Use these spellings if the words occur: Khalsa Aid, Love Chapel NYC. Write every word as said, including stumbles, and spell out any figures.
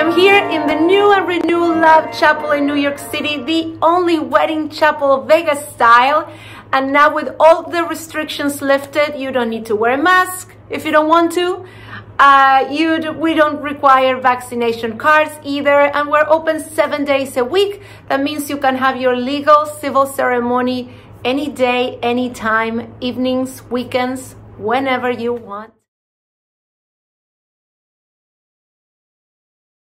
am here in the new and renewed Love Chapel in New York City, the only wedding chapel Vegas style. And now with all the restrictions lifted, you don't need to wear a mask if you don't want to. Uh, you, we don't require vaccination cards either, and we're open seven days a week. That means you can have your legal civil ceremony any day, any time, evenings, weekends, whenever you want.